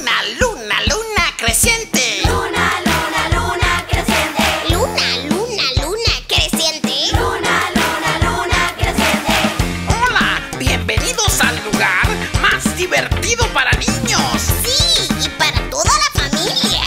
luna, luna, luna creciente. Luna, luna, luna creciente. Luna, luna, luna creciente. Luna, luna, luna creciente. Hola, bienvenidos al lugar más divertido para niños. Sí, y para toda la familia.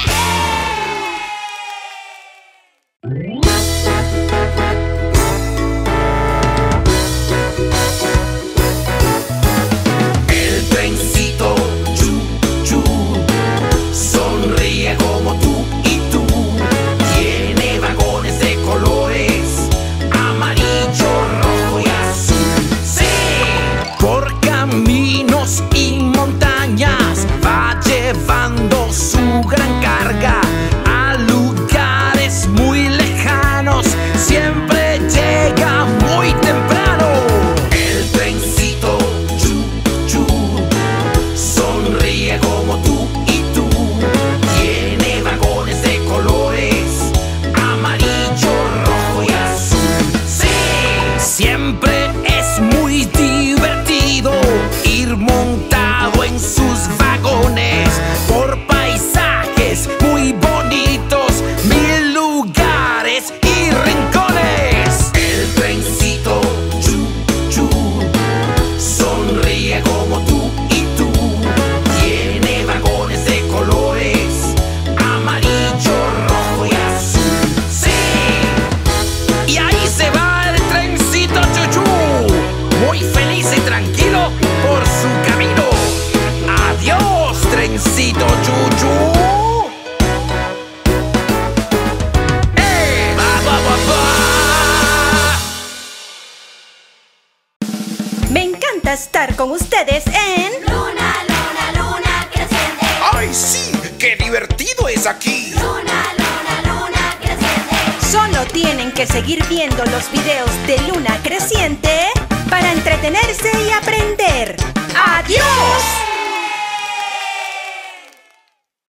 Estar con ustedes en Luna, Luna, Luna Creciente. ¡Ay, sí! ¡Qué divertido es aquí! Luna, Luna, Luna Creciente. Solo tienen que seguir viendo los videos de Luna Creciente para entretenerse y aprender.